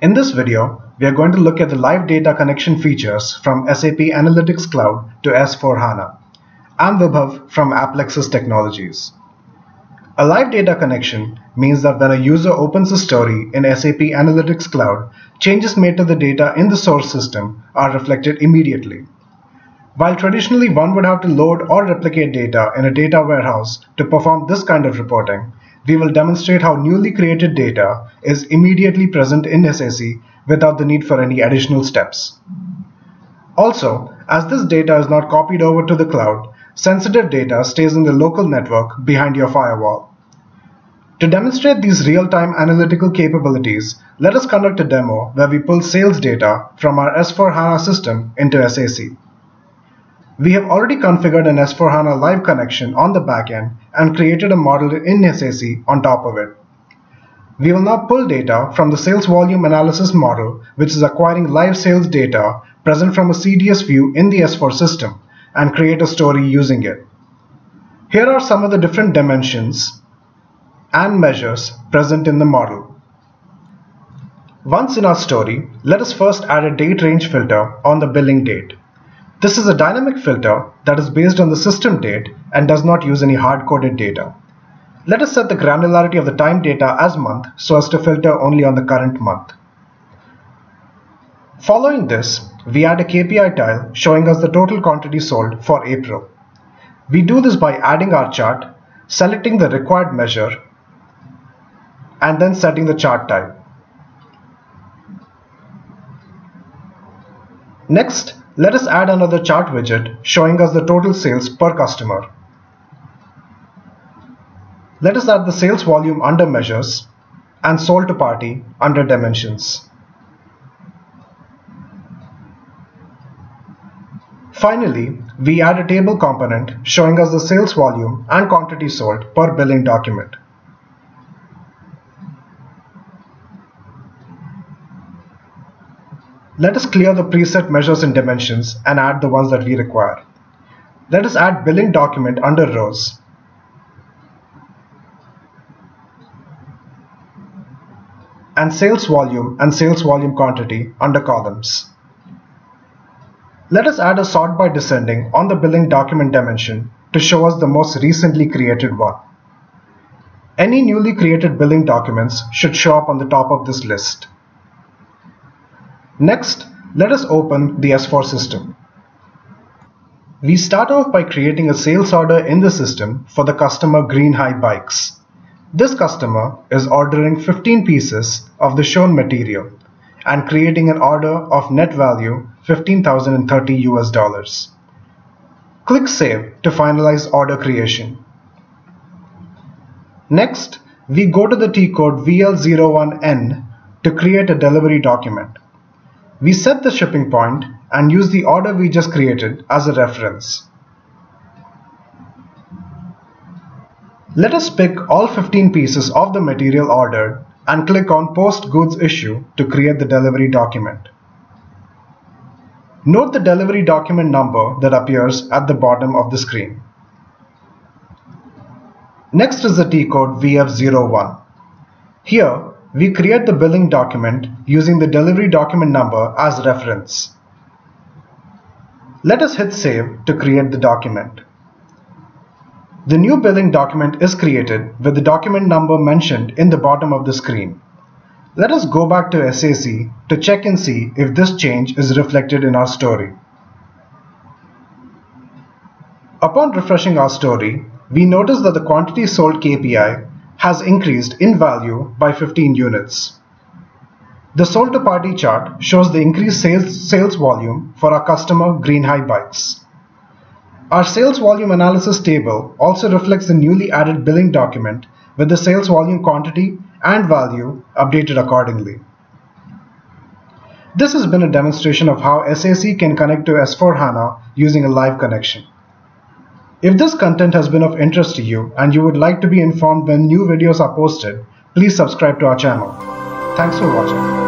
In this video, we are going to look at the live data connection features from SAP Analytics Cloud to S/4 HANA. I'm Vibhav from Applexus Technologies. A live data connection means that when a user opens a story in SAP Analytics Cloud, changes made to the data in the source system are reflected immediately. While traditionally one would have to load or replicate data in a data warehouse to perform this kind of reporting, we will demonstrate how newly created data is immediately present in SAC without the need for any additional steps. Also, as this data is not copied over to the cloud, sensitive data stays in the local network behind your firewall. To demonstrate these real-time analytical capabilities, let us conduct a demo where we pull sales data from our S/4 HANA system into SAC. We have already configured an S/4 HANA live connection on the backend and created a model in SAC on top of it. We will now pull data from the sales volume analysis model, which is acquiring live sales data present from a CDS view in the S/4 system, and create a story using it. Here are some of the different dimensions and measures present in the model. Once in our story, let us first add a date range filter on the billing date. This is a dynamic filter that is based on the system date and does not use any hard-coded data. Let us set the granularity of the time data as month so as to filter only on the current month. Following this, we add a KPI tile showing us the total quantity sold for April. We do this by adding our chart, selecting the required measure, and then setting the chart type. Next, let us add another chart widget showing us the total sales per customer. Let us add the sales volume under measures and sold to party under dimensions. Finally, we add a table component showing us the sales volume and quantity sold per billing document. Let us clear the preset measures and dimensions and add the ones that we require. Let us add billing document under rows. And sales volume and sales volume quantity under columns. Let us add a sort by descending on the billing document dimension to show us the most recently created one. Any newly created billing documents should show up on the top of this list. Next, let us open the S/4 system. We start off by creating a sales order in the system for the customer Green High Bikes. This customer is ordering 15 pieces of the shown material and creating an order of net value $15,030. Click Save to finalize order creation. Next, we go to the T-code VL01N to create a delivery document. We set the shipping point and use the order we just created as a reference. Let us pick all 15 pieces of the material ordered and click on Post Goods Issue to create the delivery document. Note the delivery document number that appears at the bottom of the screen. Next is the T-code VF01. Here, we create the billing document using the delivery document number as reference. Let us hit Save to create the document. The new billing document is created with the document number mentioned in the bottom of the screen. Let us go back to SAC to check and see if this change is reflected in our story. Upon refreshing our story, we notice that the quantity sold KPI has increased in value by 15 units. The sold to party chart shows the increased sales volume for our customer Green High Bikes. Our sales volume analysis table also reflects the newly added billing document with the sales volume quantity and value updated accordingly. This has been a demonstration of how SAC can connect to S/4 HANA using a live connection. If this content has been of interest to you and you would like to be informed when new videos are posted, please subscribe to our channel. Thanks for watching.